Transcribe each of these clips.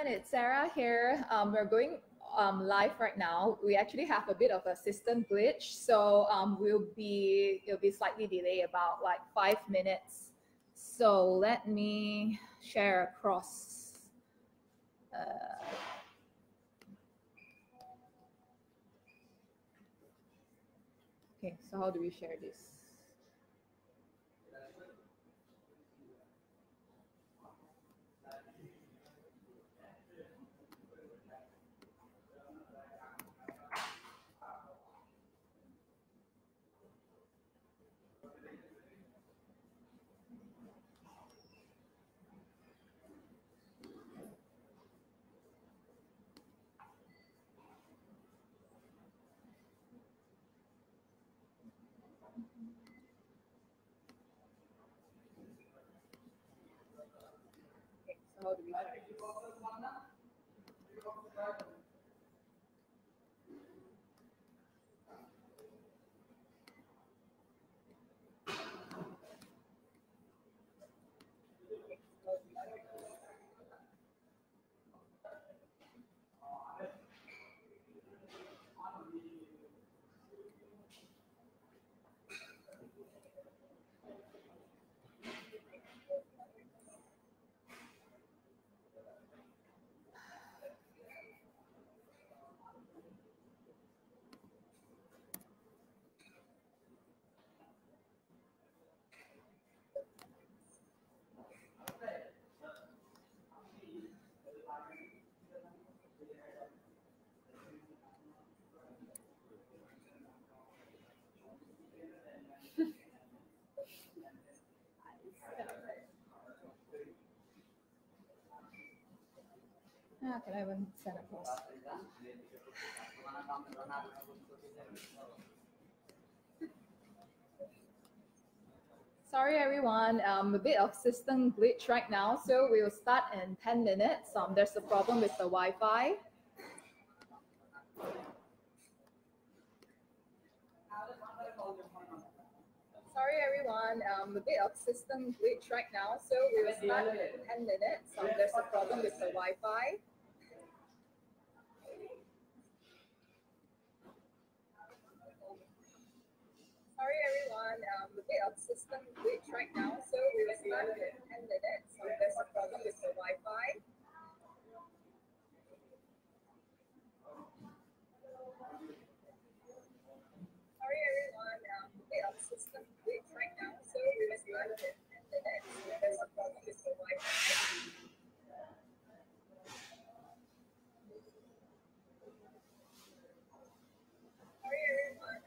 everyone, it's Sarah here. We're going live right now. We actually have a bit of a system glitch, so it'll be slightly delayed, about like 5 minutes. So let me share across. Okay, so how do we share this? How do we share this? Can I even send across? Sorry everyone, a bit of system glitch right now, so we'll start in 10 minutes. There's a problem with the Wi-Fi. Sorry everyone, a bit of system glitch right now, so we will start in 10 minutes. There's a problem with the Wi-Fi. Sorry everyone, a bit of system glitch right now, so we will start in 10 minutes. There's a problem with the Wi-Fi. Sorry everyone, a bit of system glitch right now, so we will start in 10 minutes. There's a problem with the Wi-Fi. Sorry everyone,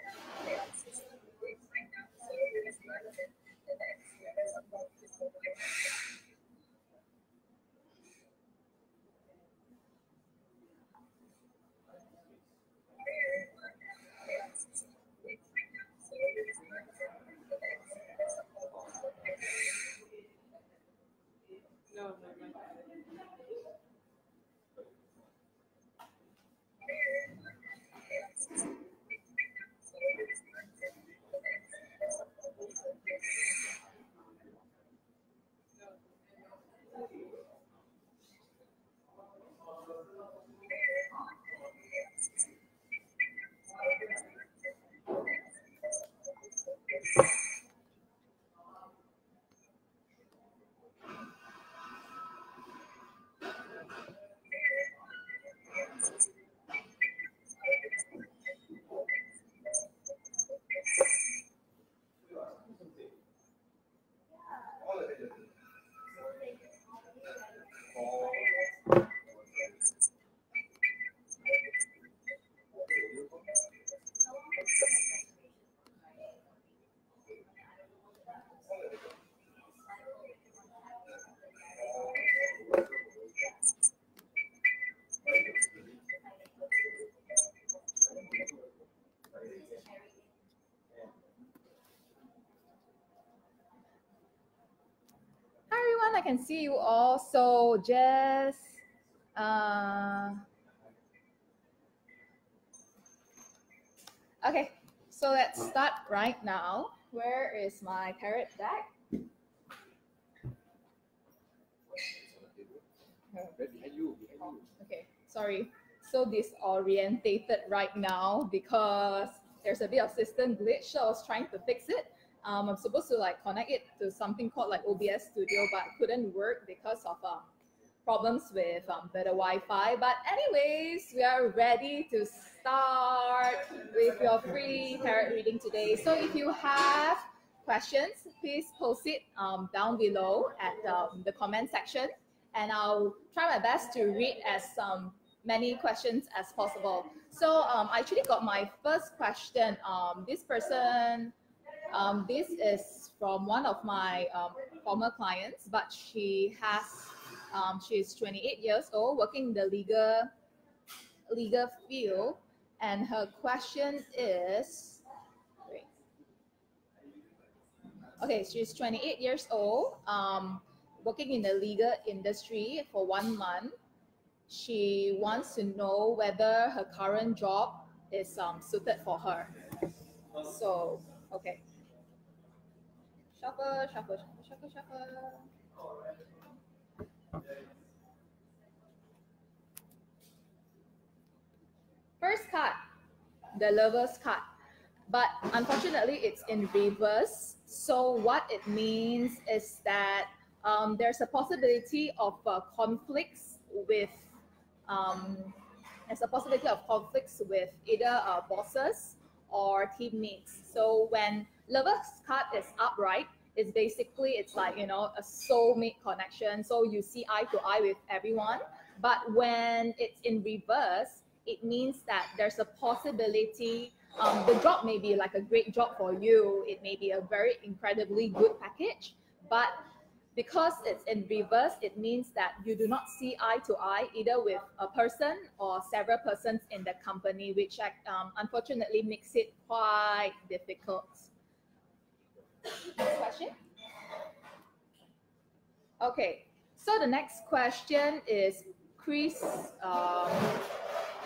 a bit of system glitch right now, so we will start in 10 minutes. There's a problem with the Wi-Fi. I can see you all, so just okay, so let's start right now. Where is my carrot deck? Right behind you, Okay, sorry. So disorientated right now because there's a bit of system glitch, so I was trying to fix it. I'm supposed to like connect it to something called like OBS Studio, but couldn't work because of problems with better Wi-Fi. But anyways, we are ready to start with your free tarot reading today. So if you have questions, please post it down below at the comment section, and I'll try my best to read as many questions as possible. So I actually got my first question. This is from one of my former clients, but she has she's 28 years old, working in the legal field, and her question is, okay, she's 28 years old, working in the legal industry for 1 month. She wants to know whether her current job is suited for her. So, okay. Shuffle, shuffle, shuffle, shuffle. First card, the Lover's card. But unfortunately, it's in reverse. So what it means is that there's a possibility of conflicts with either bosses or teammates. So when Lover's card is upright, it's basically, it's like, you know, a soulmate connection. So you see eye to eye with everyone. But when it's in reverse, it means that there's a possibility, the job may be like a great job for you. It may be a very incredibly good package, but because it's in reverse, it means that you do not see eye to eye either with a person or several persons in the company, which unfortunately makes it quite difficult. Next question. Okay, so the next question is, Chris,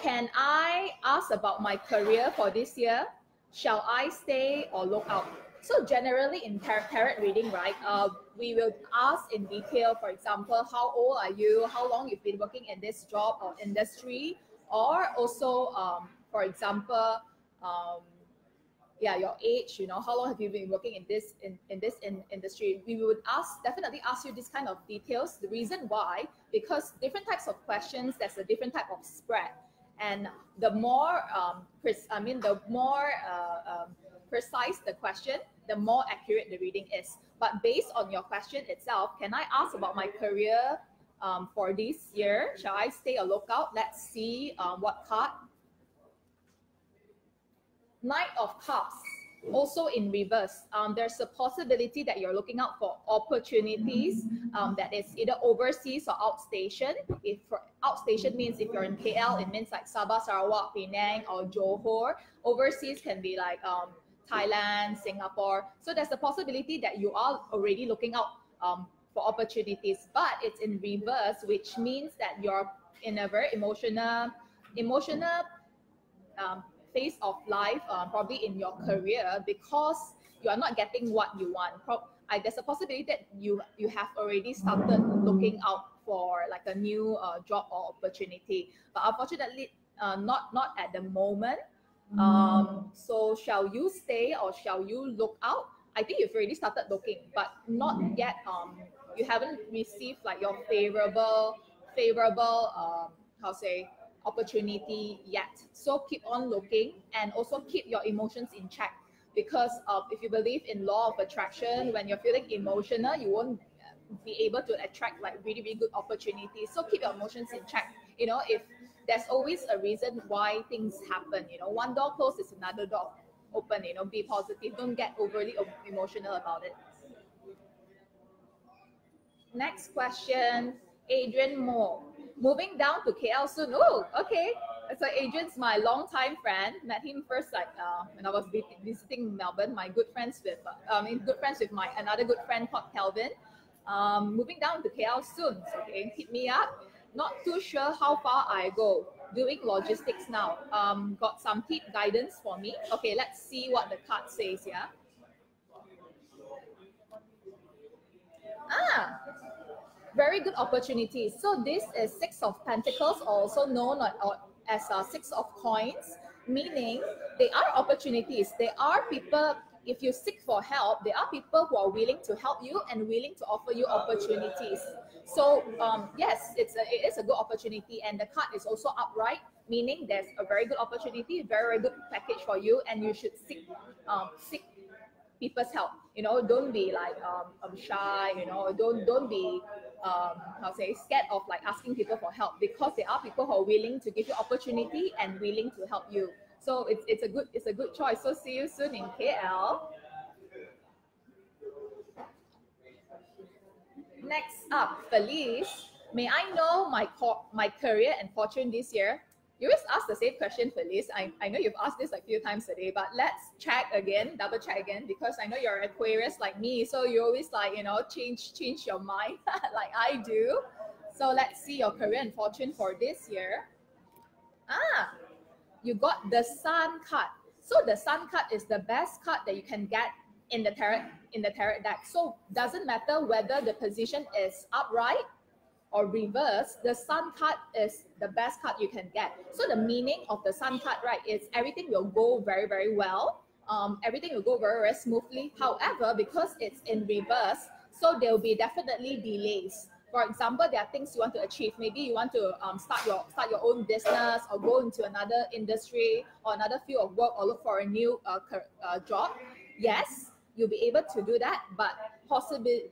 can I ask about my career for this year? Shall I stay or look out? So generally in tarot reading, right, we will ask in detail, for example, how old are you, how long you've been working in this job or industry, or also, for example, yeah, your age, you know, how long have you been working in this industry. We would definitely ask you this kind of details. The reason why, because different types of questions, there's a different type of spread, and the more precise the question, the more accurate the reading is. But based on your question itself, can I ask about my career for this year? Shall I stay a lookout? Let's see what card. Knight of Cups, also in reverse. There's a possibility that you're looking out for opportunities that is either overseas or outstation. If outstation means if you're in KL, it means like Sabah, Sarawak, Penang, or Johor. Overseas can be like Thailand, Singapore. So there's a possibility that you are already looking out for opportunities, but it's in reverse, which means that you're in a very emotional phase of life, probably in your career, because you are not getting what you want. There's a possibility that you have already started looking out for like a new job or opportunity, but unfortunately not at the moment. So shall you stay or shall you look out? I think you've already started looking, but not yet. You haven't received like your favorable opportunity yet. So keep on looking, and also keep your emotions in check, because if you believe in law of attraction, when you're feeling emotional, you won't be able to attract like really, really good opportunities. So keep your emotions in check. You know, if there's always a reason why things happen, you know, one door closed is another door open, you know, be positive, don't get overly emotional about it. Next question, Adrian Moore, moving down to KL soon. Oh, okay. So Adrian's my longtime friend. Met him first like when I was visiting Melbourne. My good friends with, my another good friend called Kelvin. Moving down to KL soon. Okay, hit me up. Not too sure how far I go. Doing logistics now. Got some tip guidance for me. Okay, let's see what the card says. Yeah. very good opportunities. So this is Six of Pentacles, also known as Six of Coins, meaning they are opportunities. They are people, if you seek for help, there are people who are willing to help you and willing to offer you opportunities. So yes, it is a good opportunity. And the card is also upright, meaning there's a very good opportunity, very, very good package for you, and you should seek people's help. You know, don't be like shy. You know, don't be I'll say scared of like asking people for help, because there are people who are willing to give you opportunity and willing to help you. So it's a good choice. So see you soon in KL. Next up, Felice. May I know my career and fortune this year? You always ask the same question, Felice. I know you've asked this a few times today, but let's check again, double check again, because I know you're Aquarius like me, so you always like, you know, change your mind like I do. So let's see your career and fortune for this year. Ah, you got the Sun card. So the Sun card is the best card that you can get in the tarot deck. So doesn't matter whether the position is upright or reverse, the Sun card is the best card you can get. So the meaning of the Sun card, right, is everything will go very, very well. Everything will go very, very smoothly. However, because it's in reverse, so there will be definitely delays. For example, there are things you want to achieve. Maybe you want to start your own business, or go into another industry or another field of work, or look for a new job. Yes, you'll be able to do that, but possibly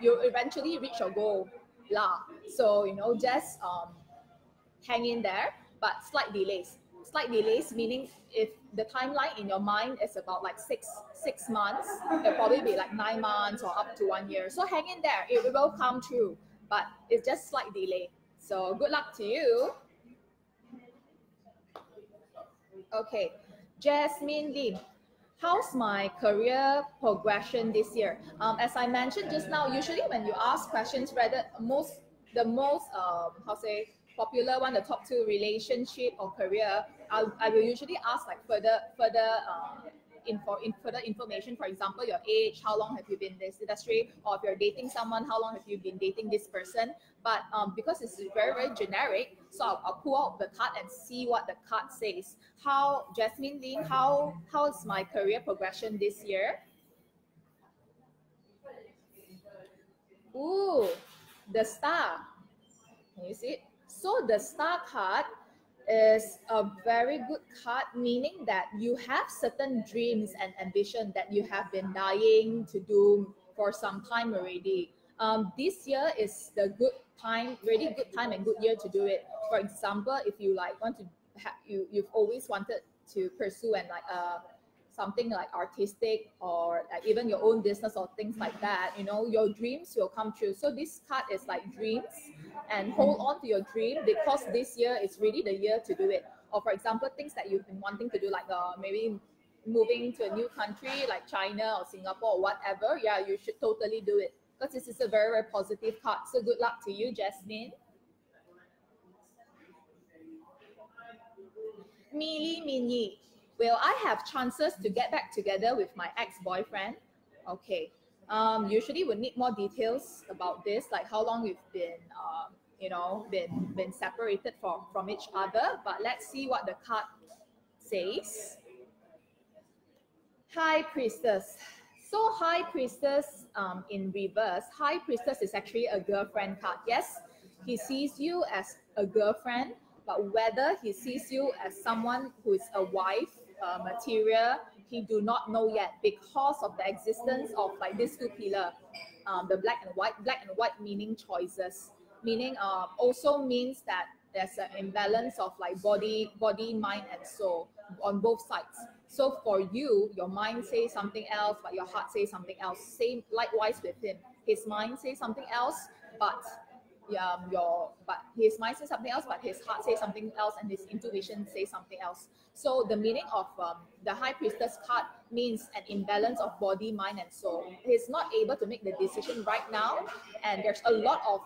you'll eventually reach your goal. So, you know, just hang in there, but slight delays. Slight delays, meaning if the timeline in your mind is about like six months, it'll probably be like 9 months or up to 1 year. So hang in there, it will come true, but it's just slight delay. So good luck to you. Okay, Jasmine Lee. How's my career progression this year? As I mentioned just now, usually when you ask questions, rather the most popular one, the top two, relationship or career, I will usually ask like further information. For example, your age, how long have you been in this industry, or if you're dating someone, how long have you been dating this person. But because it's very, very generic, so I'll pull out the card and see what the card says. How, Jasmine Lee, how's my career progression this year? Ooh, the Star. Can you see it? So the Star card is a very good card, meaning that you have certain dreams and ambition that you have been dying to do for some time already. This year is the good time, really good time and good year to do it. For example, if you like want to have, you've always wanted to pursue and like something like artistic, or like even your own business or things like that, you know, your dreams will come true. So this card is like dreams, and hold on to your dream, because this year is really the year to do it. Or for example, things that you've been wanting to do, like maybe moving to a new country like China or Singapore or whatever. Yeah, you should totally do it, because this is a very, very positive card. So good luck to you, Jasmine. Mini. Will I have chances to get back together with my ex-boyfriend? Okay. Usually we'll need more details about this, like how long you've been, you know, been separated from each other. But let's see what the card says. High Priestess. So High Priestess in reverse. High Priestess is actually a girlfriend card. Yes, he sees you as a girlfriend, but whether he sees you as someone who is a wife material, he do not know yet, because of the existence of like these two pillars, the black and white meaning choices, meaning also means that there's an imbalance of like body, mind and soul on both sides. So for you, your mind says something else, but your heart says something else. Same likewise with him, his mind says something else, but his mind says something else, but his heart says something else, and his intuition says something else. So the meaning of the High Priestess card means an imbalance of body, mind and soul. He's not able to make the decision right now, and there's a lot of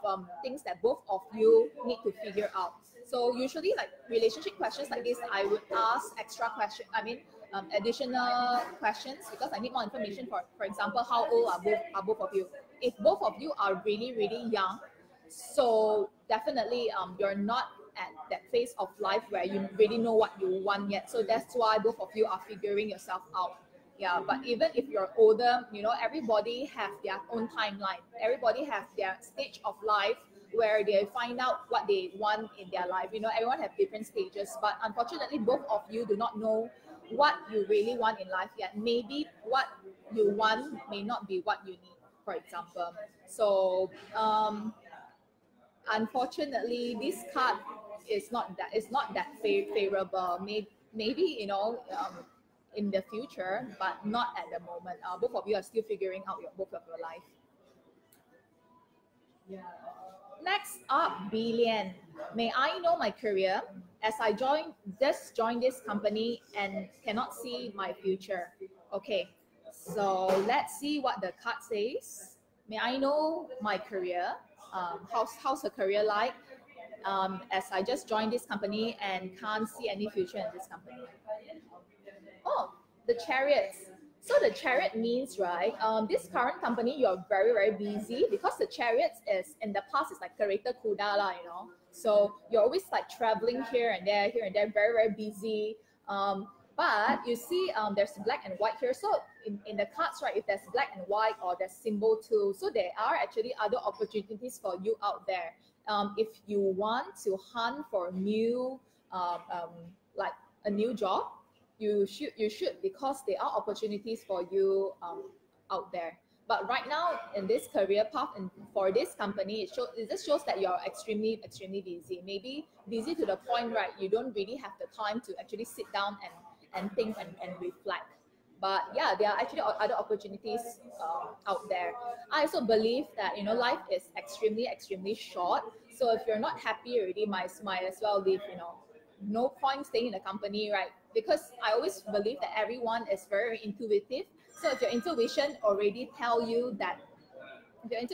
things that both of you need to figure out. So usually like relationship questions like this, I would ask additional questions, because I need more information. For example, how old are both of you? if both of you are really, really young, so definitely you're not at that phase of life where you really know what you want yet. So that's why both of you are figuring yourself out. Yeah, but even if you're older, you know, everybody have their own timeline. Everybody has their stage of life where they find out what they want in their life. You know, everyone have different stages, but unfortunately, both of you do not know what you really want in life yet. Maybe what you want may not be what you need, for example. So unfortunately, this card is not that, it's not that favorable. Maybe, you know, in the future, but not at the moment. Both of you are still figuring out your both of your life. Yeah. Next up, Billion. May I know my career as I just joined this company and cannot see my future. Okay, so let's see what the card says. May I know my career? How's the career like? As I just joined this company and can't see any future in this company. Oh, the chariots. So the chariot means, right, this current company, you're very, very busy because the chariots is, in the past, it's like Kareta Kudala, you know. So you're always like traveling here and there, very, very busy. But you see there's black and white here. So in the cards, right, if there's black and white or there's symbol too, so there are actually other opportunities for you out there. If you want to hunt for new, like a new job, you should, because there are opportunities for you out there. But right now in this career path and for this company, it just shows that you're extremely, extremely busy. Maybe busy to the point, right, you don't really have the time to actually sit down and think and reflect. But yeah, there are actually other opportunities out there. I also believe that, you know, life is extremely, extremely short. So if you're not happy already, might as well leave, you know. No point staying in a company, right? Because I always believe that everyone is very intuitive. So if your intuition already tell you that, you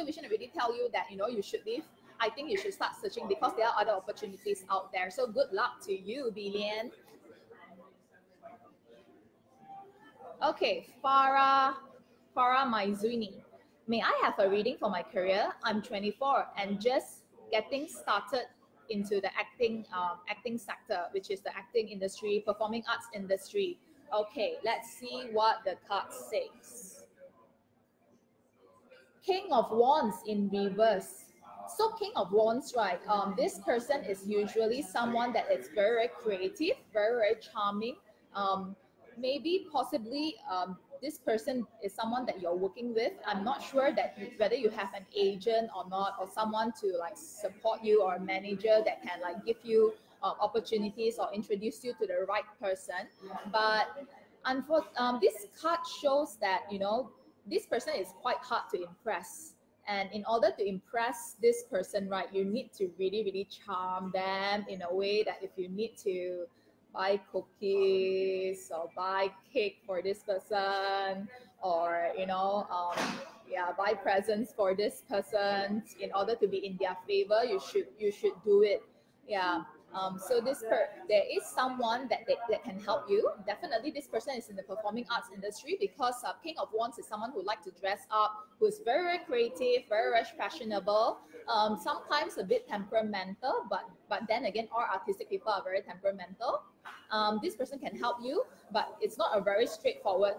know, you should leave, I think you should start searching because there are other opportunities out there. So good luck to you, Billion. Okay, Farah Maizuni. May I have a reading for my career? I'm 24 and just getting started into the acting sector, which is the acting industry, performing arts industry. Okay, let's see what the card says. King of Wands in reverse. So King of Wands, right, this person is usually someone that is very, very creative, very, very charming. Maybe possibly this person is someone that you're working with. I'm not sure that whether you have an agent or not, or someone to like support you, or a manager that can like give you opportunities or introduce you to the right person. But this card shows that, you know, this person is quite hard to impress. And in order to impress this person, right, you need to really, really charm them in a way that if you need to buy cookies or buy cake for this person, or, you know, yeah, buy presents for this person, in order to be in their favor, you should do it. Yeah. So there is someone that can help you. Definitely this person is in the performing arts industry because King of Wands is someone who likes to dress up, who is very, very creative, very, very fashionable, sometimes a bit temperamental, but then again, all artistic people are very temperamental. This person can help you, but it's not a very straightforward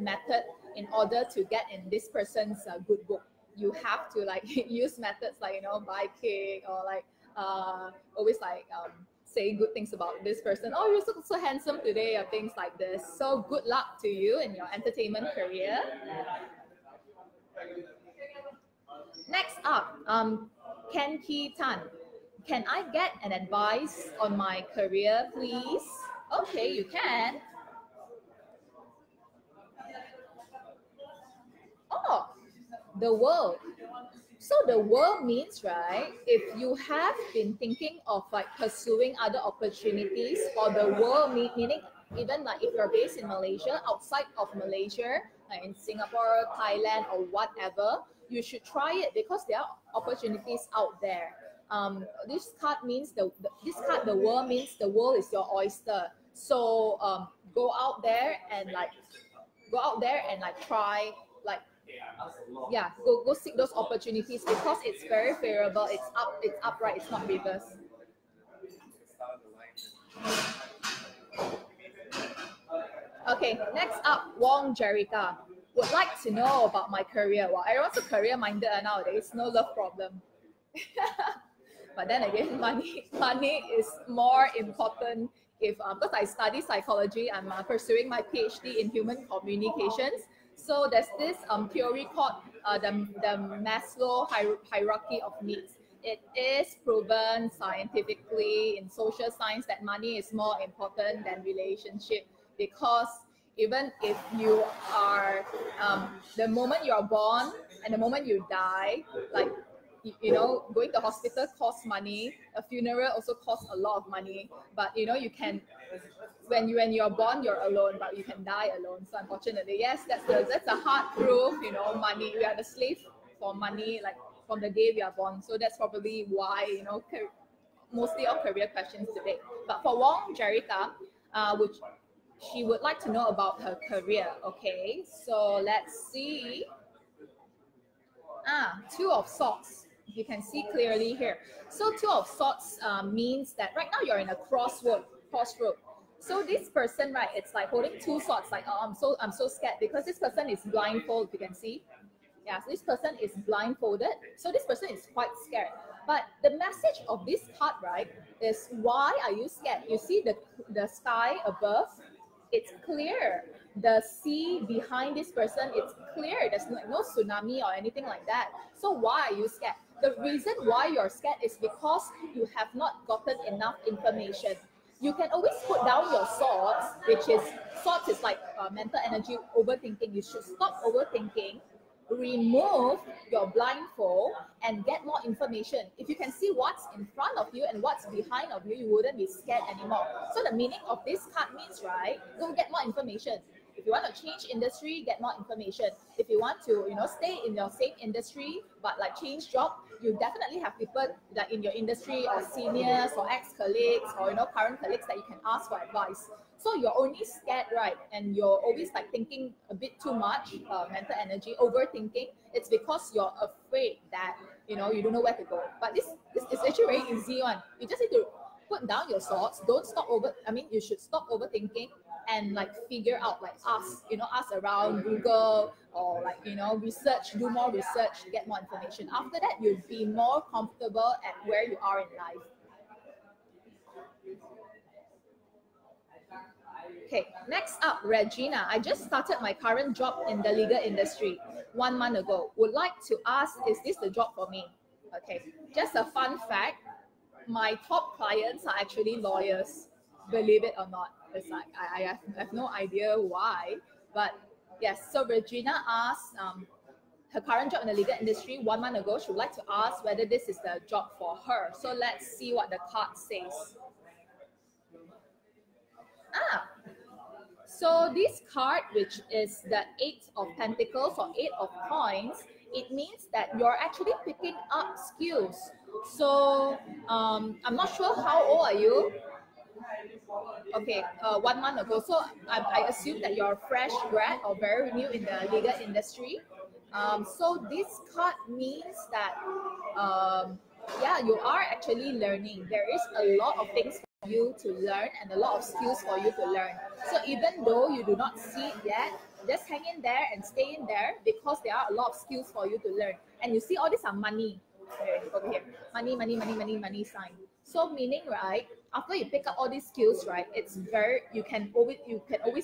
method in order to get in this person's good book. You have to like use methods like, you know, buy cake or like, always like saying good things about this person. Oh, you're so handsome today, or things like this. So good luck to you in your entertainment career. Next up, Ken Ki Tan. Can I get an advice on my career, please? Okay, you can. Oh, the world. So the world means, right, if you have been thinking of like pursuing other opportunities for the world, meaning even like if you're based in Malaysia, outside of Malaysia, like in Singapore, Thailand or whatever, you should try it because there are opportunities out there. This card means, the world means the world is your oyster. So go out there and like try, like yeah, go seek those opportunities because it's very favorable. It's up, it's upright, it's not reverse. Okay, next up, Wong Jerica. Would like to know about my career. Well, everyone's a career-minded nowadays, no love problem. But then again, money is more important. If because I study psychology, I'm pursuing my PhD in human communications. So there's this theory called the Maslow Hierarchy of Needs. It is proven scientifically in social science that money is more important than relationship, because even if you are, the moment you are born and the moment you die, like, you know, going to hospital costs money, a funeral also costs a lot of money, but you know, you can, when you're born, you're alone, but you can die alone. So unfortunately, yes, that's a hard proof, you know, money, we are the slave for money, like from the day we are born. So that's probably why, you know, mostly our career questions today. But for Wong Jerica, she would like to know about her career. Okay, so let's see. Two of Swords. You can see clearly here. So Two of Swords means that right now you're in a crossroad. So this person, right, it's like holding two swords. Like, oh, I'm so scared because this person is blindfolded. You can see. Yeah, so this person is blindfolded. So this person is quite scared. But the message of this card, right, is why are you scared? You see the sky above. It's clear. The sea behind this person, it's clear. There's no tsunami or anything like that. So why are you scared? The reason why you're scared is because you have not gotten enough information. You can always put down your swords, which is, swords is like mental energy, overthinking. You should stop overthinking, remove your blindfold, and get more information. If you can see what's in front of you and what's behind of you, you wouldn't be scared anymore. So the meaning of this card means, right, go get more information. If you want to change industry, get more information. If you want to, you know, stay in your same industry but like change job, you definitely have people that in your industry or seniors or ex-colleagues or, you know, current colleagues that you can ask for advice. So you're only scared, right? And you're always like thinking a bit too much, mental energy, overthinking. It's because you're afraid that, you know, you don't know where to go. But this is actually very easy one. You just need to put down your swords. Don't stop over. I mean, you should stop overthinking and like figure out, like ask, you know, ask around, Google, or like, you know, research, do more research, get more information. After that, you'll be more comfortable at where you are in life. Okay, next up, Regina. I just started my current job in the legal industry 1 month ago. Would like to ask, is this the job for me? Okay, just a fun fact. My top clients are actually lawyers, believe it or not. It's like, I have no idea why, but yes. So Regina asked her current job in the legal industry 1 month ago. She would like to ask whether this is the job for her. So let's see what the card says. So this card, which is the Eight of Pentacles or Eight of Coins, it means that you're actually picking up skills. So I'm not sure how old are you. Okay, 1 month ago. So I assume that you're a fresh grad or very new in the legal industry. So this card means that, yeah, you are actually learning. There is a lot of things for you to learn and a lot of skills for you to learn. So even though you do not see it yet, just hang in there and stay in there because there are a lot of skills for you to learn. And you see all these are money. Okay, over here. Money, money, money, money, money sign. So meaning, right, after you pick up all these skills, right, it's very, you can always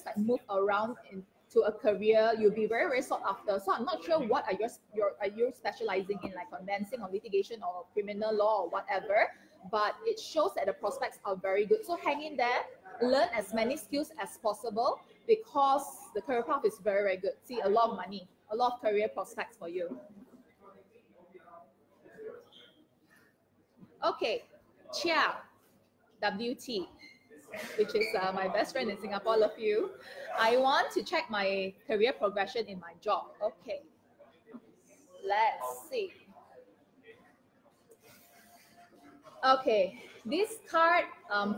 like move around into a career. You'll be very, very sought after. So I'm not sure what are you specializing in, like conveyancing or litigation or criminal law or whatever, but it shows that the prospects are very good. So hang in there, learn as many skills as possible because the career path is very, very good. See, a lot of money, a lot of career prospects for you. Okay, Chia WT, which is my best friend in Singapore, love you. I want to check my career progression in my job. Okay, let's see. Okay, this card,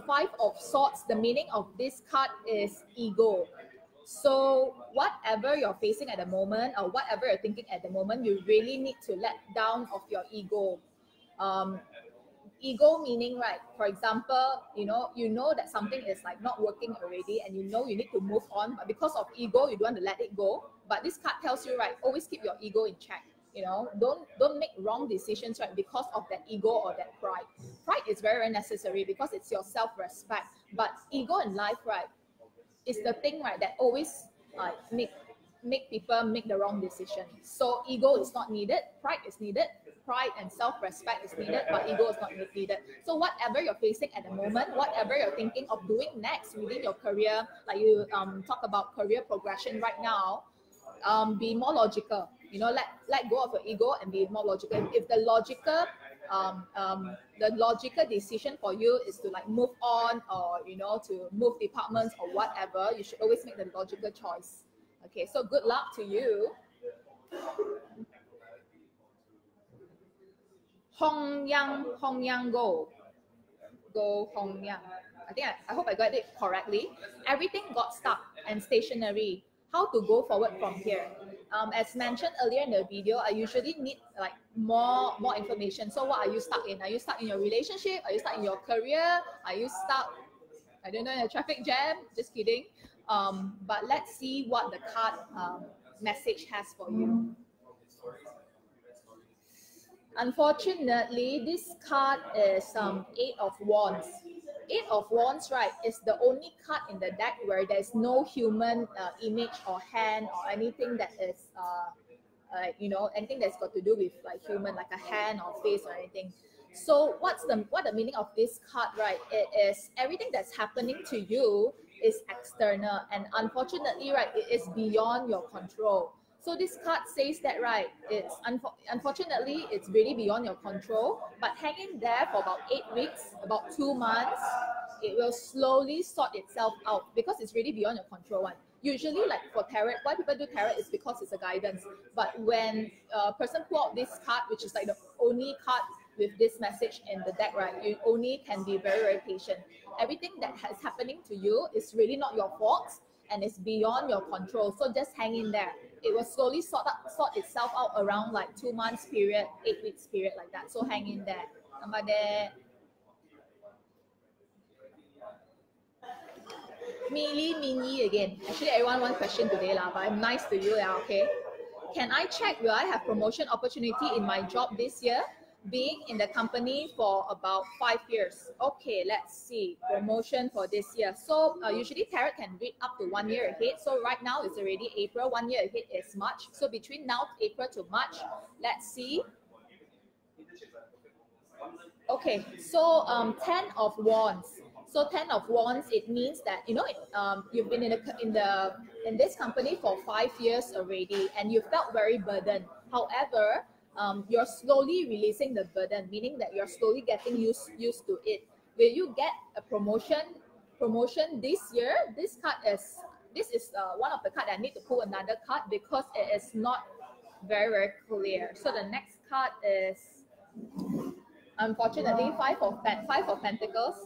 Five of Swords, the meaning of this card is ego. So whatever you're facing at the moment or whatever you're thinking at the moment, you really need to let down of your ego. Ego meaning, right, for example, you know that something is like not working already and you know you need to move on, but because of ego, you don't want to let it go. But this card tells you, right, always keep your ego in check. You know, don't make wrong decisions, right, because of that ego or that pride. Pride is very, very necessary because it's your self-respect. But ego in life, right, is the thing, right, that always make people make the wrong decision. So ego is not needed, pride is needed, pride and self-respect is needed, but ego is not needed. So whatever you're facing at the moment, whatever you're thinking of doing next within your career, like you talk about career progression right now, be more logical. You know, let go of your ego and be more logical. If the logical decision for you is to like move on or, you know, to move departments or whatever, you should always make the logical choice. Okay, so good luck to you. Hong Yang, go Hong Yang. I think I hope I got it correctly. Everything got stuck and stationary. How to go forward from here? As mentioned earlier in the video, I usually need like more information. So what are you stuck in? Are you stuck in your relationship? Are you stuck in your career? Are you stuck, I don't know, in a traffic jam? Just kidding. But let's see what the card message has for you. Unfortunately, this card is Eight of Wands. Eight of Wands, right, is the only card in the deck where there's no human image or hand or anything that is, you know, anything that's got to do with like human, like a hand or face or anything. So what the meaning of this card, right? It is everything that's happening to you is external, and unfortunately, right, it is beyond your control. So this card says that, right, it's unfortunately, it's really beyond your control, but hang in there for about 8 weeks, about 2 months, it will slowly sort itself out because it's really beyond your control one. Usually, like for tarot, why people do tarot is because it's a guidance. But when a person pulls out this card, which is like the only card with this message in the deck, right, you only can be very, very patient. Everything that is happening to you is really not your fault, and it's beyond your control. So just hang in there. It will slowly sort itself out around like 2 months period, 8 weeks period, like that. So hang in there. Mini again. Actually, everyone one question today, but I'm nice to you, okay? Can I check, will I have promotion opportunity in my job this year? Being in the company for about 5 years. Okay, let's see. Promotion for this year. So usually tarot can read up to 1 year ahead. So right now it's already April. 1 year ahead is March. So between now, April to March, let's see. Okay, so 10 of Wands. So 10 of Wands, it means that, you know, you've been in this company for 5 years already and you felt very burdened. However, you're slowly releasing the burden, meaning that you're slowly getting used to it. Will you get a promotion this year? This card is, one of the cards that I need to pull another card because it is not very, very clear. So the next card is, unfortunately, Five of Pentacles.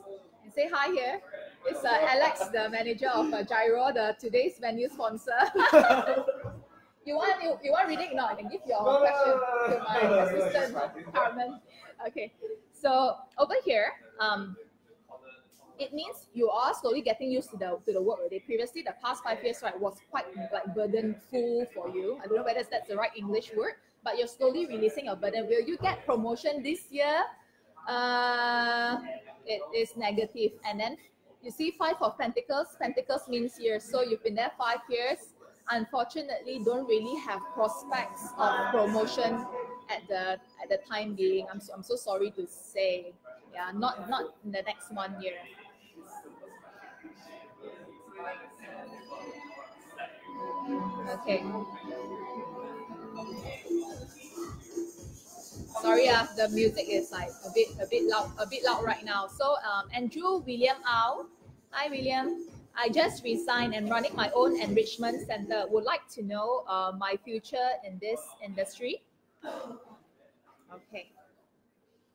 Say hi here. It's Alex, the manager of Jiro, today's venue sponsor. You want reading? No, I can give your question to my assistant, Carmen. Okay, so over here, it means you are slowly getting used to the work already. Previously, the past 5 years, right, was quite like burdenful for you. I don't know whether that's the right English word, but you're slowly releasing your burden. Will you get promotion this year? It is negative, and then you see Five of Pentacles. Pentacles means years, so you've been there 5 years. Unfortunately, don't really have prospects of promotion at the time being. I'm so sorry to say, yeah, not in the next 1 year. Okay. Sorry, the music is like a bit loud right now. So, Andrew William Au, hi William. I just resigned and running my own enrichment center. Would like to know my future in this industry. Okay.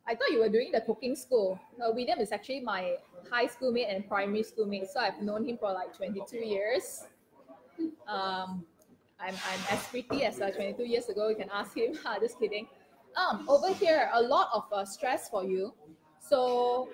I thought you were doing the cooking school. William is actually my high school mate and primary school mate, so I've known him for like 22 years. I'm as pretty as 22 years ago. You can ask him. Just kidding. Over here, a lot of stress for you. So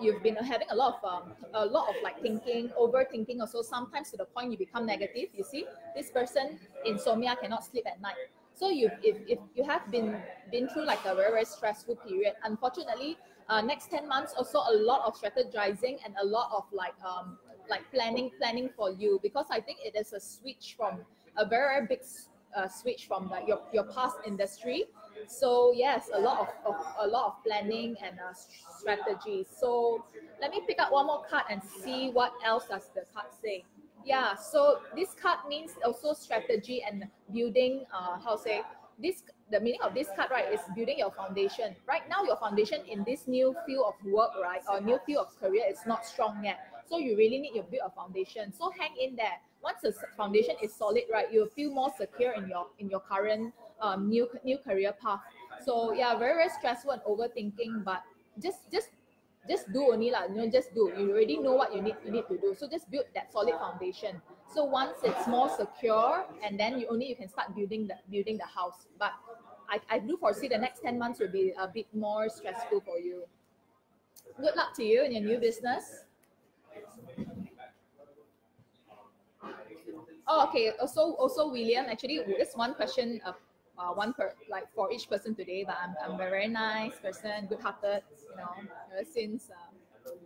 you've been having a lot of like thinking, overthinking also, sometimes to the point you become negative. You see, this person, insomnia, cannot sleep at night. So if you have been through like a very, very stressful period, unfortunately, next 10 months also a lot of strategizing and a lot of like planning for you, because I think it is a switch from a very, very big switch from like your past industry. So yes, a lot of planning and strategy. So let me pick up one more card and see what else does the card say. Yeah, so this card means also strategy and building, the meaning of this card, right, is building your foundation. Right now, your foundation in this new field of work, right, or new field of career is not strong yet. So you really need to build a foundation. So hang in there. Once the foundation is solid, right, you'll feel more secure in your current new career path. So yeah, very, very stressful and overthinking, but just do only lah. You know, just do. You already know what you need to do. So just build that solid foundation. So once it's more secure, and then you can start building the house. But I do foresee the next 10 months will be a bit more stressful for you. Good luck to you in your new business. Oh, okay. Also William, actually, just one question for each person today, but I'm a very nice person, good-hearted, you know, ever since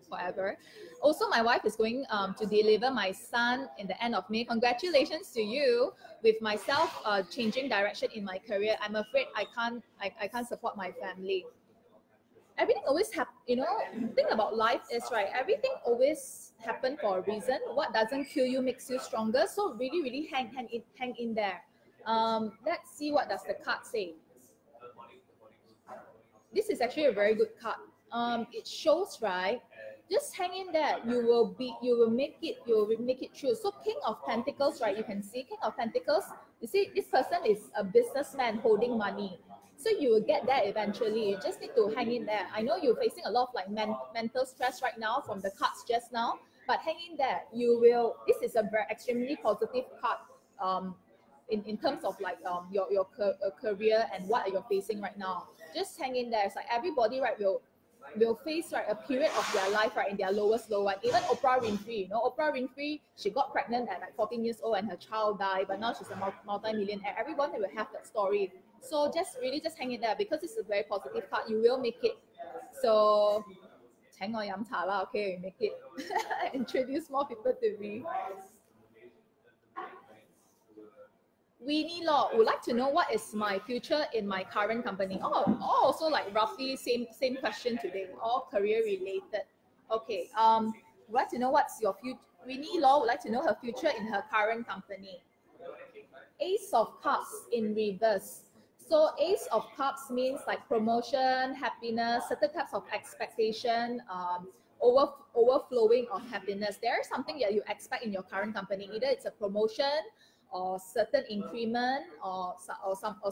forever. Also, my wife is going to deliver my son in the end of May. Congratulations to you. With myself changing direction in my career, I'm afraid I can't support my family. Everything always happens, you know. The thing about life is, right, everything always happens for a reason. What doesn't kill you makes you stronger. So really, really hang in there. Let's see, what does the card say? This is actually a very good card. It shows, right, just hang in there. You will make it through. So King of Pentacles, right, you can see King of Pentacles. You see, this person is a businessman holding money. So you will get there eventually. You just need to hang in there. I know you're facing a lot of like mental stress right now from the cards just now, but hang in there. You will. This is a very extremely positive card. In terms of like your career and what you're facing right now, just hang in there. It's like everybody, right, will face, right, a period of their life, right, in their lowest low. And even Oprah Winfrey, you know, Oprah Winfrey, she got pregnant at like 14 years old and her child died, but now she's a multi-millionaire. Everyone will have that story. So just hang in there, because it's a very positive card. You will make it. So hang on, yam cha lah, okay, make it. Introduce more people to me. Weenie Law would like to know what is my future in my current company. Oh, also like roughly same question today, all career related. Okay, would like to know what's your future. Weenie Law would like to know her future in her current company. Ace of Cups in reverse. So Ace of Cups means like promotion, happiness, certain types of expectation, overflowing of happiness. There is something that you expect in your current company. Either it's a promotion, or certain increment, or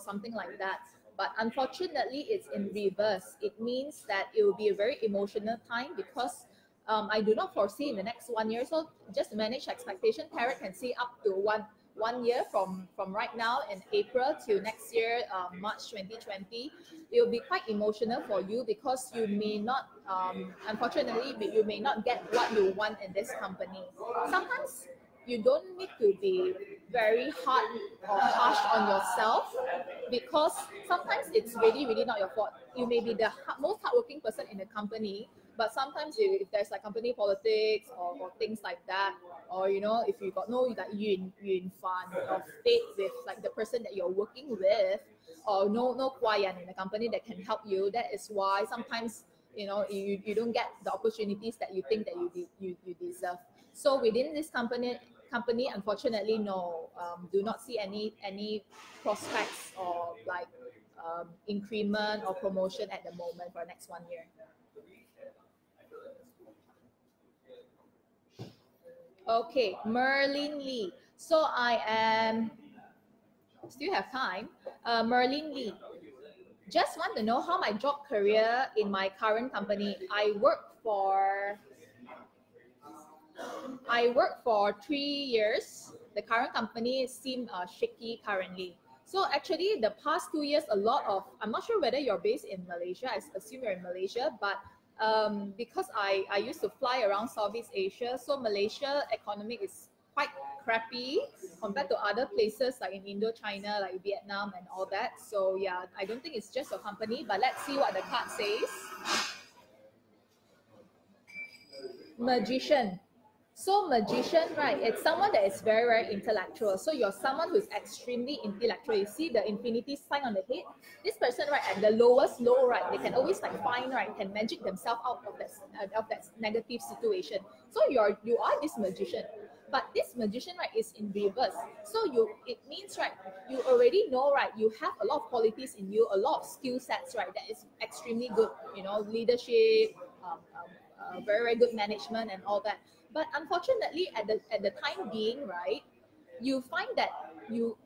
something like that. But unfortunately, it's in reverse. It means that it will be a very emotional time, because I do not foresee in the next 1 year. So just manage expectation. Tarot can see up to one year from right now in April to next year, March 2020. It will be quite emotional for you, because you may not, unfortunately, you may not get what you want in this company. Sometimes you don't need to be very hard or harsh on yourself, because sometimes it's really, really not your fault. You may be the most hardworking person in the company, but sometimes if there's like company politics or things like that, or, you know, if you got no, like you're in fun or state with like the person that you're working with, or no client in the company that can help you, that is why sometimes, you know, you don't get the opportunities that you think that you deserve. So within this company, unfortunately, no, do not see any prospects or like increment or promotion at the moment for the next 1 year. Okay, Merlin Lee. So I am still have time. Merlin Lee, just want to know how my job career in my current company. I work for I worked for 3 years. The current company seems shaky currently. So actually, the past 2 years, a lot of, I'm not sure whether you're based in Malaysia, I assume you're in Malaysia, but because I used to fly around Southeast Asia, so Malaysia economic is quite crappy compared to other places like in Indochina, like Vietnam and all that. So yeah, I don't think it's just a company, but let's see what the card says. Magician. So magician, right, it's someone that is very, very intellectual. So you're someone who's extremely intellectual. You see the infinity sign on the head? This person, right, at the lowest low, right, they can always like find, right, can magic themselves out of that negative situation. So you are this magician. But this magician, right, is in reverse. So it means, right, you already know, right, you have a lot of qualities in you, a lot of skill sets, right, that is extremely good, you know, leadership, very, very good management and all that. But unfortunately, at the time being, right, you find that you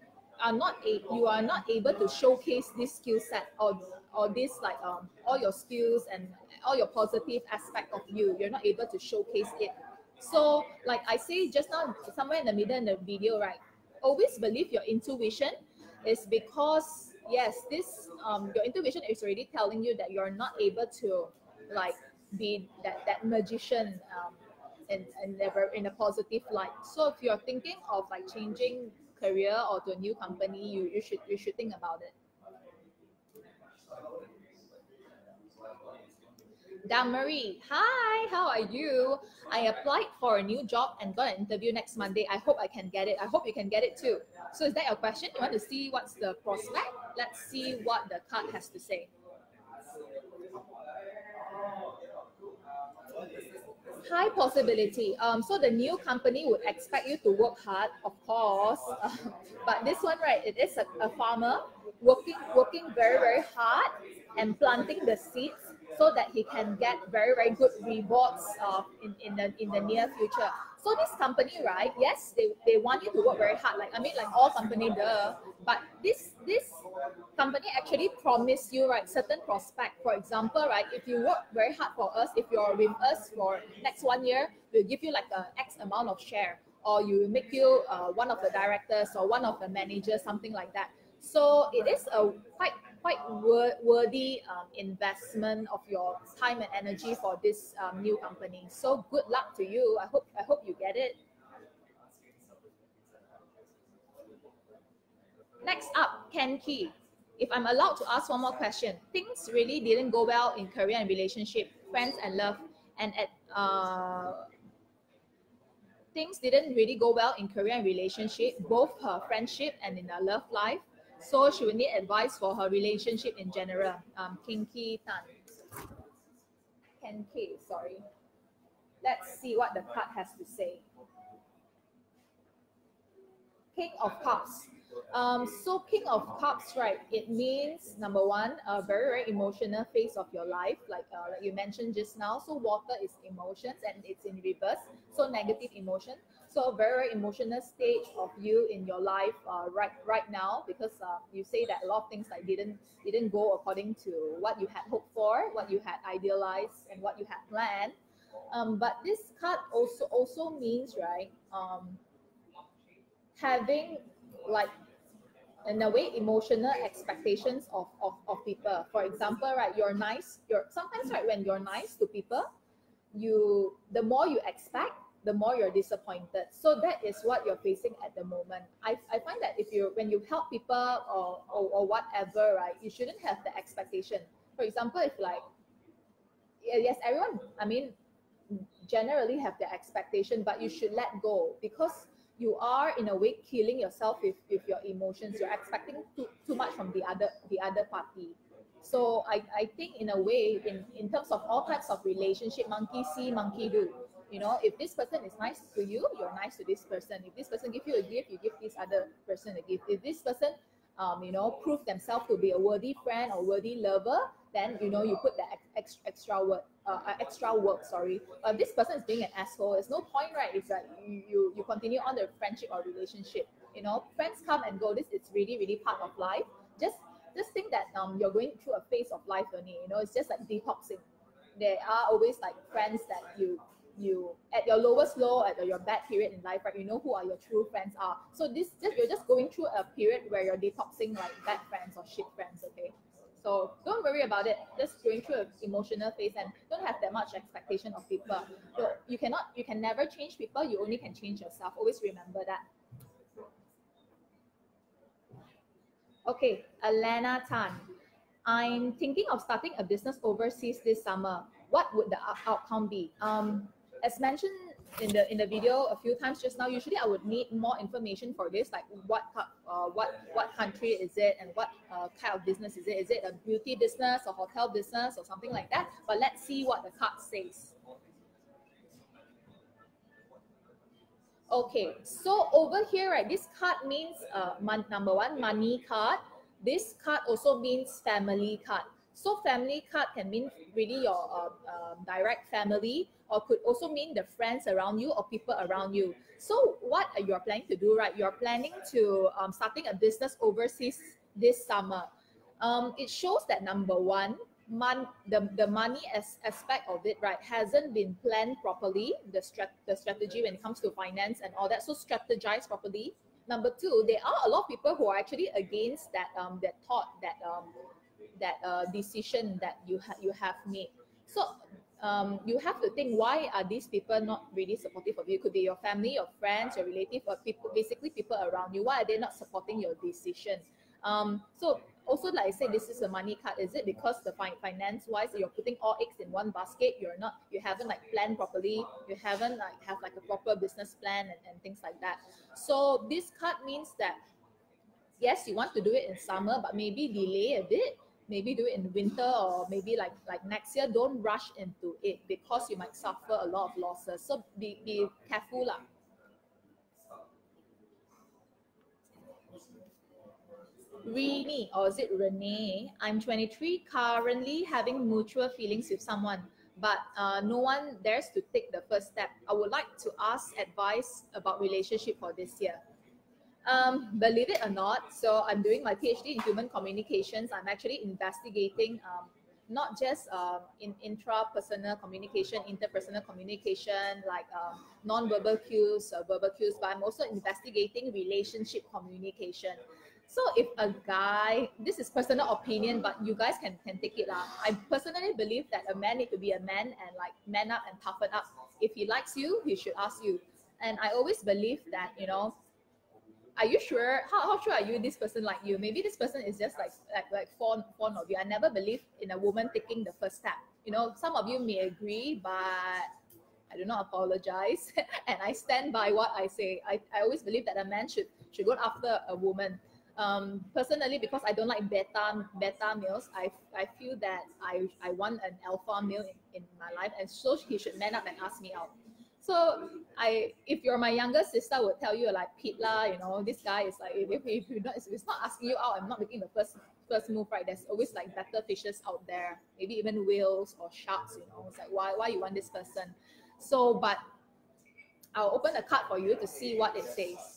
are not able to showcase this skill set or this like all your skills and all your positive aspect of you. You're not able to showcase it. So like I say just now, somewhere in the middle in the video, right, always believe your intuition is because, yes, this your intuition is already telling you that you're not able to like be that magician in a positive light. So if you're thinking of like changing career or to a new company, you should think about it. Dan Marie, hi, how are you? I applied for a new job and got an interview next Monday. I hope I can get it. I hope you can get it too. So is that your question? You want to see what's the prospect? Let's see what the card has to say. High possibility. So the new company would expect you to work hard, of course. But this one, right, it is a farmer working very, very hard and planting the seeds so that he can get very, very good rewards in the near future. So this company, right, yes, they want you to work very hard. Like, I mean, like all company, duh. But this company actually promised you, right, certain prospect. For example, right, if you work very hard for us, if you're with us for next 1 year, we'll give you like a X amount of share, or you make you one of the directors or one of the managers, something like that. So it is a quite worthy investment of your time and energy for this new company. So good luck to you. I hope you get it. Next up, Ken Ki. If I'm allowed to ask one more question, things really didn't go well in career and relationship, friends and love, and at things didn't really go well in career and relationship, both her friendship and in her love life. So she will need advice for her relationship in general. Ken Ki, sorry. Let's see what the card has to say. King of Cups. So King of Cups, right, it means, number one, a very, very emotional phase of your life, like you mentioned just now. So water is emotions and it's in reverse, so negative emotion. So a very, very emotional stage of you in your life right now, because you say that a lot of things like didn't go according to what you had hoped for, what you had idealized and what you had planned. But this card also means, right, having like in a way emotional expectations of people. For example, right, you're nice, sometimes, right, when you're nice to people, the more you expect, the more you're disappointed. So that is what you're facing at the moment. I find that when you help people or whatever, right, you shouldn't have the expectation. For example, if like, yes, everyone, I mean, generally have the expectation, but you should let go, because you are in a way killing yourself with your emotions. You're expecting too much from the other party. So I think in a way, in terms of all types of relationship, monkey see, monkey do. You know, if this person is nice to you, you're nice to this person. If this person gives you a gift, you give this other person a gift. If this person, you know, prove themselves to be a worthy friend or worthy lover, then, you know, you put the extra work. This person is being an asshole. There's no point, right? It's like you continue on the friendship or relationship. You know, friends come and go. This is really, really part of life. Just think that you're going through a phase of life only. You know, it's just like detoxing. There are always like friends that you you, at your lowest low, at your bad period in life, right, you know who are your true friends are. So this, you're just going through a period where you're detoxing like bad friends or shit friends, okay? So don't worry about it. Just going through an emotional phase and don't have that much expectation of people. So you can never change people. You only can change yourself. Always remember that. Okay, Elena Tan. I'm thinking of starting a business overseas this summer. What would the outcome be? As mentioned in the video a few times just now, usually I would need more information for this, like what country is it and what kind of business is it? Is it a beauty business or hotel business or something like that? But let's see what the card says. Okay, so over here, right, this card means number one, money card. This card also means family card. So family card can mean really your direct family, or could also mean the friends around you or people around you. So what are you planning to do, right? You're planning to starting a business overseas this summer. It shows that number one, the money aspect of it, right, hasn't been planned properly, the strategy when it comes to finance and all that, so strategize properly. Number two, there are a lot of people who are actually against that decision that you have made. So you have to think, why are these people not really supportive of you? It could be your family, your friends, your relative, or people, basically people around you. Why are they not supporting your decision? So also, like I said, this is a money card. Is it because the finance-wise, you're putting all eggs in one basket? You haven't like planned properly. You haven't like have like a proper business plan and things like that. So this card means that yes, you want to do it in summer, but maybe delay a bit. Maybe do it in winter, or maybe like next year. Don't rush into it because you might suffer a lot of losses. So be careful lah. Reni, or is it Rene? I'm 23, currently having mutual feelings with someone, but no one dares to take the first step. I would like to ask advice about relationship for this year. Believe it or not, so I'm doing my PhD in human communications. I'm actually investigating not just in intrapersonal communication, interpersonal communication, like non-verbal cues, verbal cues, but I'm also investigating relationship communication. So if a guy, this is personal opinion, but you guys can take it lah. I personally believe that a man needs to be a man and like man up and toughen up. If he likes you, he should ask you. And I always believe that, you know, are you sure? How sure are you this person like you? Maybe this person is just like fond of you. I never believe in a woman taking the first step. You know, some of you may agree, but I do not apologize. And I stand by what I say. I always believe that a man should go after a woman. Personally, because I don't like beta males, I feel that I want an alpha male in my life, and so he should man up and ask me out. So if you're my younger sister, I would tell you like, Pete lah, you know, this guy is like, if you're not, if it's not asking you out, I'm not making the first move, right? There's always like better fishes out there, maybe even whales or sharks, you know. It's like, why you want this person? So, but I'll open the card for you to see what it says.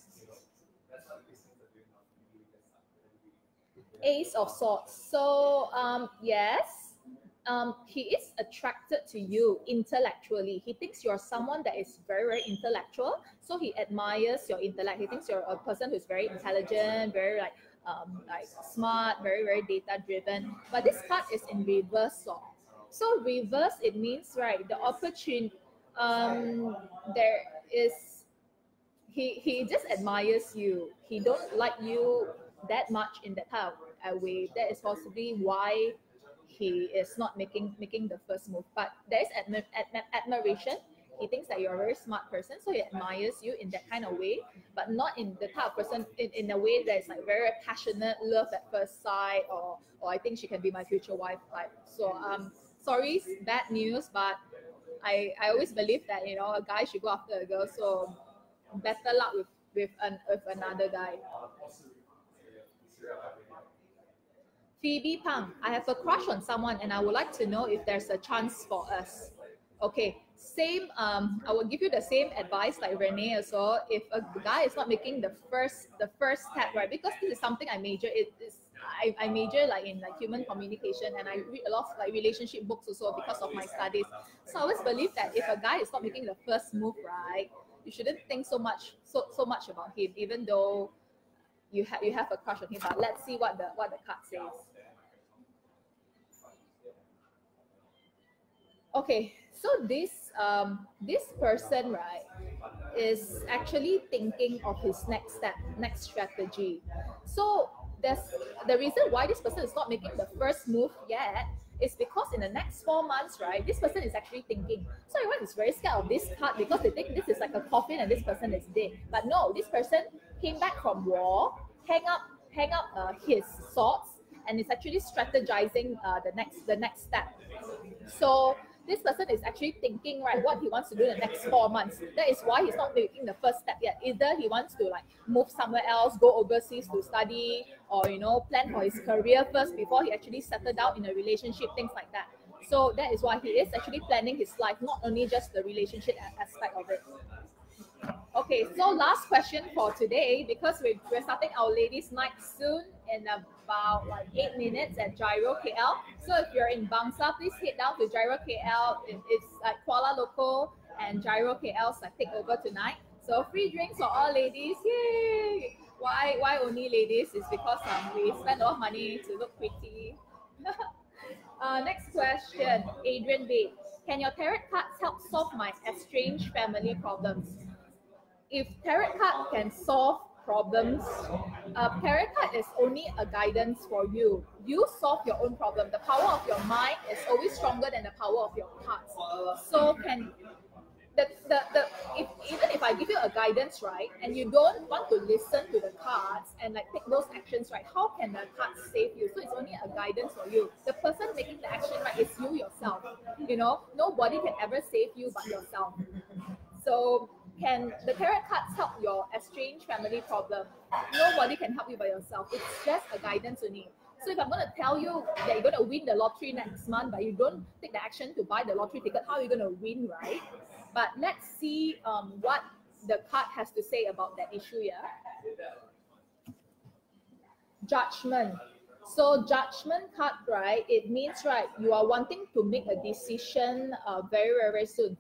Ace of Swords. So yes, he is attracted to you intellectually. He thinks you're someone that is very, very intellectual. So he admires your intellect. He thinks you're a person who's very intelligent, very like smart, very, very data driven. But this card is in reverse. So reverse, it means, right, the opportunity. There is, he just admires you. He don't like you that much in that type of way. That is possibly why he is not making the first move. But there is admiration. He thinks that you're a very smart person, so he admires you in that kind of way, but not in the type of person in a way that is like very passionate, love at first sight, or I think she can be my future wife type. So sorry, bad news, but I always believe that, you know, a guy should go after a girl. So better luck with another guy. Phoebe Pang, I have a crush on someone and I would like to know if there's a chance for us. Okay, same, I will give you the same advice like Renee also. If a guy is not making the first step, right, because this is something I major, it is I major like in like human communication, and I read a lot of like relationship books also because of my studies. So I always believe that if a guy is not making the first move right, you shouldn't think so much about him, even though you have a crush on him. But let's see what the card says. Okay, so this person, right, is actually thinking of his next step, next strategy. So the reason why this person is not making the first move yet is because in the next 4 months, right, this person is actually thinking. So everyone is very scared of this card because they think this is like a coffin and this person is dead. But no, this person came back from war, hang up his swords, and is actually strategizing the next step. So this person is actually thinking, right, what he wants to do in the next 4 months. That is why he's not making the first step yet. Either he wants to like move somewhere else, go overseas to study, or, you know, plan for his career first before he actually settled down in a relationship, things like that. So that is why he is actually planning his life, not only just the relationship aspect of it. Okay, so last question for today, because we're starting our ladies' night soon in about like 8 minutes at Jiro KL. So if you're in Bangsa, please head down to Jiro KL. It's like Kuala Loco and Jiro KL's like takeover tonight. So free drinks for all ladies, yay! Why only ladies? It's because we spend a lot of money to look pretty. Next question, Adrian Bates. Can your tarot cards help solve my estranged family problems? If tarot card can solve problems, tarot card is only a guidance for you. You solve your own problem. The power of your mind is always stronger than the power of your cards. So even if I give you a guidance, right, and you don't want to listen to the cards and like take those actions, right, how can the cards save you? So it's only a guidance for you. The person making the action, right, is you yourself. You know, nobody can ever save you but yourself. So can the tarot cards help your estranged family problem? Nobody can help you by yourself. It's just a guidance only. So if I'm going to tell you that you're going to win the lottery next month, but you don't take the action to buy the lottery ticket, how are you going to win, right? But let's see what the card has to say about that issue, yeah? Judgment. So judgment card, right, it means, right, you are wanting to make a decision very, very soon.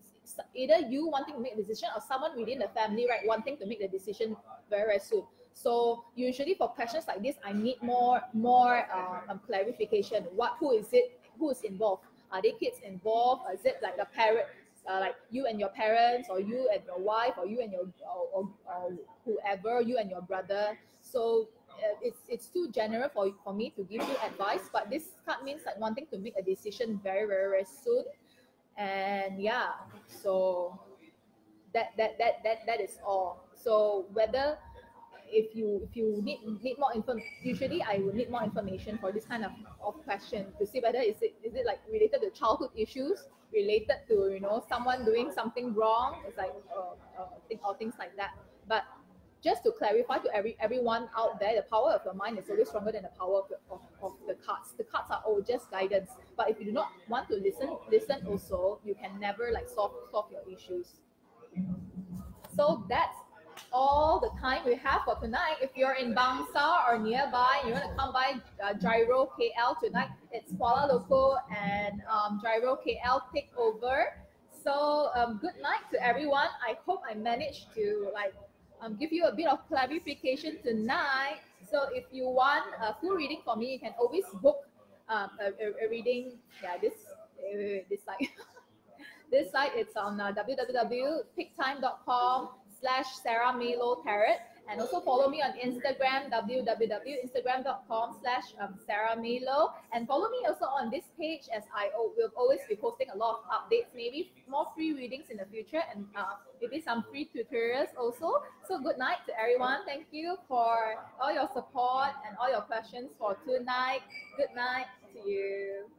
Either you wanting to make a decision or someone within the family, right, wanting to make the decision very, very soon. So usually for questions like this, I need more clarification. Who is it? Who is involved? Are they kids involved? Is it like the parents, like you and your parents, or you and your wife, or you and your or whoever, you and your brother? So it's too general for me to give you advice. But this card means like wanting to make a decision very, very, very soon. And yeah, so that is all. So whether if you need more information, usually I would need more information for this kind of question to see whether is it like related to childhood issues, related to, you know, someone doing something wrong, it's like or things like that. But just to clarify to everyone out there, the power of your mind is always stronger than the power of the cards. The cards are all just guidance. But if you do not want to listen also, you can never like solve your issues. So that's all the time we have for tonight. If you're in Bangsa or nearby, you want to come by Jiro KL tonight. It's Kuala Lumpur and Jiro KL takeover. So good night to everyone. I hope I managed to like give you a bit of clarification tonight. So if you want a full reading for me, you can always book a reading. Yeah, this site. This site, it's on www.picktime.com/Sarah Maylow Tarot, and also follow me on Instagram, www.instagram.com/Sarah Maylow, and follow me also on this page, as I will always be posting a lot of updates, maybe more free readings in the future, and maybe some free tutorials also. So good night to everyone. Thank you for all your support and all your questions for tonight. Good night to you.